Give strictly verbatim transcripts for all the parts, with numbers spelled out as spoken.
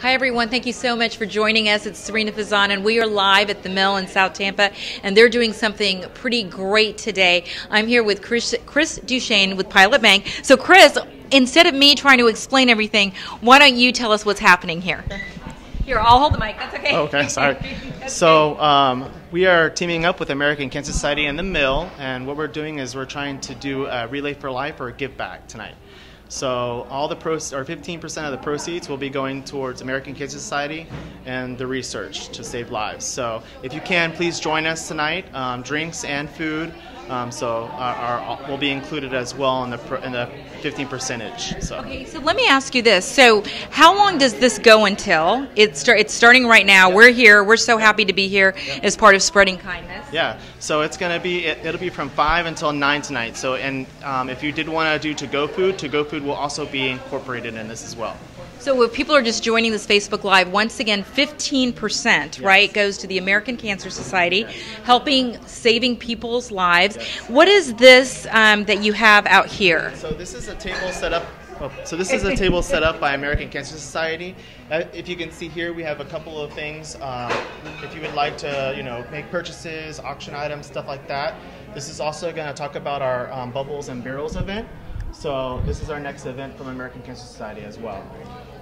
Hi, everyone. Thank you so much for joining us. It's Sarina Fazan, and we are live at The Mill in South Tampa, and they're doing something pretty great today. I'm here with Chris, Chris Duchesne with Pilot Bank. So, Chris, instead of me trying to explain everything, why don't you tell us what's happening here? Here, I'll hold the mic. That's okay. Okay, sorry. So, um, we are teaming up with American Cancer Society and The Mill, and what we're doing is we're trying to do a Relay for Life or a Give Back tonight. So all the proceeds, or fifteen percent of the proceeds, will be going towards American Cancer Society and the research to save lives. So if you can, please join us tonight. Um, drinks and food, um, so are, are, will be included as well in the in the fifteen percentage. So. Okay, so let me ask you this. So how long does this go until? It's start, it's starting right now. Yep. We're here. We're so happy to be here yep. as part of Spreading Kindness. Yeah. So it's gonna be it, it'll be from five until nine tonight. So and um, if you did want to do to go food, to go food will also be incorporated in this as well. So if people are just joining this Facebook Live, once again, fifteen percent, yes. right, goes to the American Cancer Society, yes. helping saving people's lives. Yes. What is this um, that you have out here? So this is a table set up. Oh, so this is a table set up by American Cancer Society. Uh, if you can see here, we have a couple of things. Um, if you would like to, you know, make purchases, auction items, stuff like that. This is also going to talk about our um, Bubbles and Barrels event. So this is our next event from American Cancer Society as well.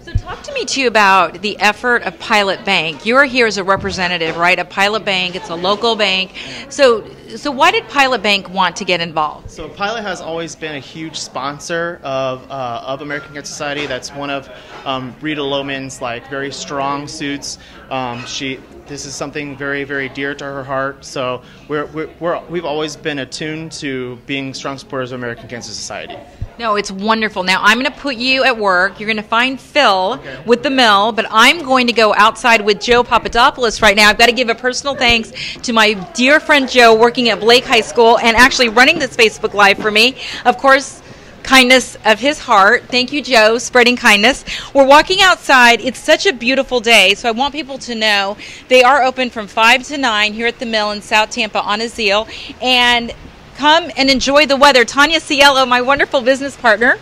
So talk to me too about the effort of Pilot Bank. You're here as a representative, right? A Pilot Bank, it's a local bank. So so why did Pilot Bank want to get involved? So Pilot has always been a huge sponsor of uh, of American Cancer Society. That's one of um, Rita Lohman's like very strong suits. Um, she. This is something very, very dear to her heart. So we're, we're, we're, we've always been attuned to being strong supporters of American Cancer Society. No, it's wonderful. Now, I'm going to put you at work. You're going to find Phil okay. with The Mill, but I'm going to go outside with Joe Papadopoulos right now. I've got to give a personal thanks to my dear friend Joe working at Blake High School and actually running this Facebook Live for me. Of course, kindness of his heart. Thank you, Joe, spreading kindness. We're walking outside. It's such a beautiful day, so I want people to know they are open from five to nine here at The Mill in South Tampa on Aziel. And come and enjoy the weather. Tanya Ciello, my wonderful business partner,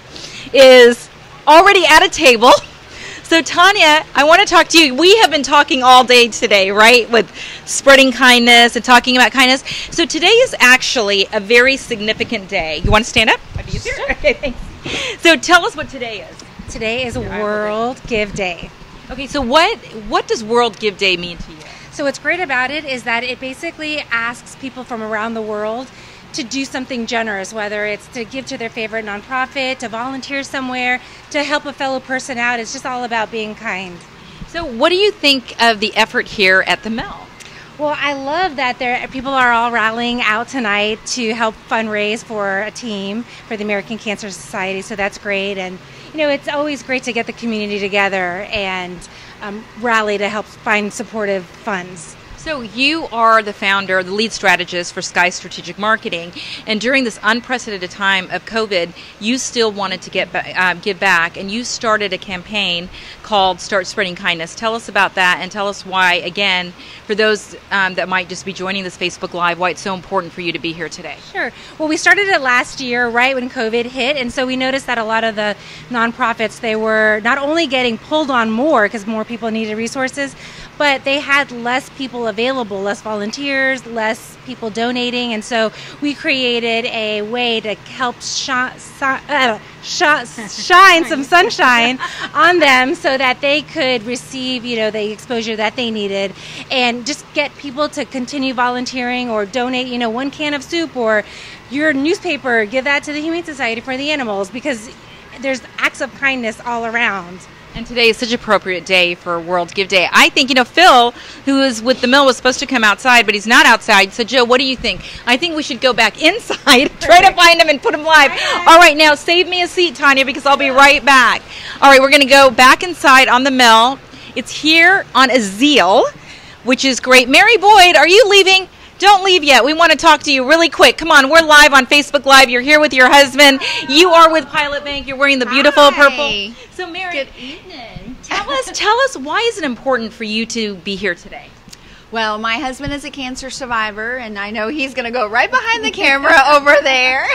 is already at a table. So, Tanya, I want to talk to you. We have been talking all day today, right, with spreading kindness and talking about kindness. So today is actually a very significant day. You want to stand up? I'd be easier. Okay, thanks. So tell us what today is. Today is World Give Day. Okay, so what, what does World Give Day mean to you? So what's great about it is that it basically asks people from around the world to do something generous, whether it's to give to their favorite nonprofit, to volunteer somewhere, to help a fellow person out. It's just all about being kind. So what do you think of the effort here at The Mill? Well, I love that there people are all rallying out tonight to help fundraise for a team for the American Cancer Society, so that's great. And you know, it's always great to get the community together and um, rally to help find supportive funds. So you are the founder, the lead strategist for Sky Strategic Marketing, and during this unprecedented time of COVID, you still wanted to get uh, give back, and you started a campaign called Start Spreading Kindness. Tell us about that, and tell us why, again, for those um, that might just be joining this Facebook Live, why it's so important for you to be here today. Sure. Well, we started it last year, right when COVID hit, and so we noticed that a lot of the nonprofits, they were not only getting pulled on more because more people needed resources, but they had less people available, less volunteers, less people donating, and so we created a way to help sh uh, sh shine some sunshine on them so that they could receive, you know, the exposure that they needed, and just get people to continue volunteering or donate, you know, one can of soup or your newspaper, give that to the Humane Society for the animals, because there's acts of kindness all around. And today is such an appropriate day for World Give Day. I think, you know, Phil, who is with The Mill, was supposed to come outside, but he's not outside. So, Joe, what do you think? I think we should go back inside, try to find him and put him live. All right, now save me a seat, Tanya, because I'll be right back. All right, we're going to go back inside on The Mill. It's here on Aziel, which is great. Mary Boyd, are you leaving? Don't leave yet. We want to talk to you really quick. Come on, we're live on Facebook Live. You're here with your husband. You are with Pilot Bank. You're wearing the beautiful Hi. Purple. So, Mary, good evening. Tell us, tell us, why is it important for you to be here today? Well, my husband is a cancer survivor, and I know he's going to go right behind the camera over there.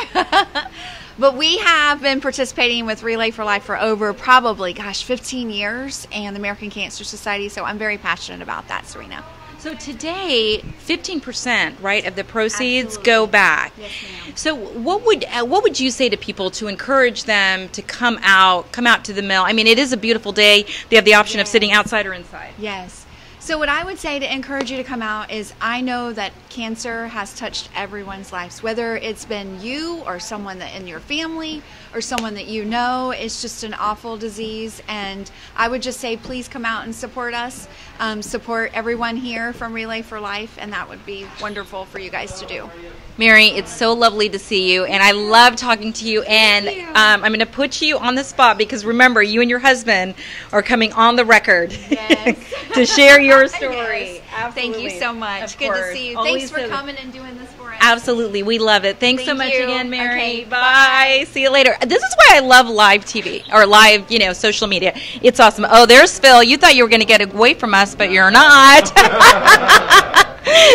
But we have been participating with Relay for Life for over probably, gosh, fifteen years, and the American Cancer Society, so I'm very passionate about that, Sarina. So today, fifteen percent, right, of the proceeds Absolutely. Go back. Yes, ma'am. So what would uh, what would you say to people to encourage them to come out, come out to the mill? I mean, it is a beautiful day. They have the option yes. of sitting outside or inside. Yes. So what I would say to encourage you to come out is, I know that cancer has touched everyone's lives, whether it's been you or someone that in your family or someone that you know. It's just an awful disease, and I would just say please come out and support us, um, support everyone here from Relay for Life, and that would be wonderful for you guys to do. Mary, it's so lovely to see you, and I love talking to you, and um, I'm going to put you on the spot because remember, you and your husband are coming on the record yes. to share your story. Yes, thank you so much. Of Good course. To see you. Always Thanks for so coming and doing this for us. Absolutely. We love it. Thanks thank so much you. Again, Mary. Okay, bye. Bye. See you later. This is why I love live T V or live, you know, social media. It's awesome. Oh, there's Phil. You thought you were going to get away from us, but you're not.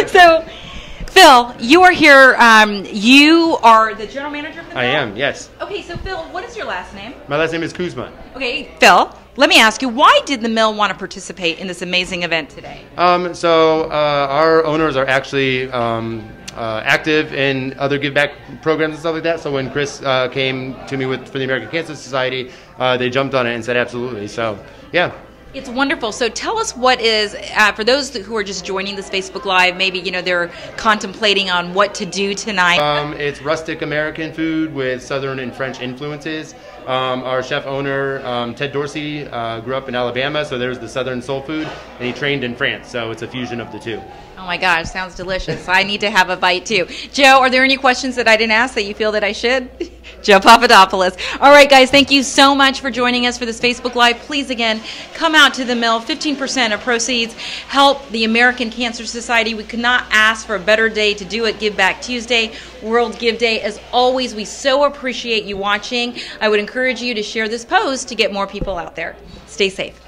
So, Phil, you are here. Um, you are the general manager of the mill? I am, yes. Okay, so Phil, what is your last name? My last name is Kuzma. Okay, Phil, let me ask you, why did the mill want to participate in this amazing event today? Um, so uh, our owners are actually um, uh, active in other give back programs and stuff like that. So when Chris uh, came to me with for the American Cancer Society, uh, they jumped on it and said absolutely. So, yeah. It's wonderful. So tell us what is, uh, for those who are just joining this Facebook Live, maybe, you know, they're contemplating on what to do tonight. Um, it's rustic American food with Southern and French influences. Um, our chef owner, um, Ted Dorsey, uh, grew up in Alabama, so there's the Southern soul food, and he trained in France, so it's a fusion of the two. Oh my gosh, sounds delicious. I need to have a bite too. Joe, are there any questions that I didn't ask that you feel that I should? Joe Papadopoulos. All right, guys, thank you so much for joining us for this Facebook Live. Please, again, come out to the mill. fifteen percent of proceeds help the American Cancer Society. We could not ask for a better day to do it. Give Back Tuesday, World Give Day. As always, we so appreciate you watching. I would encourage you to share this post to get more people out there. Stay safe.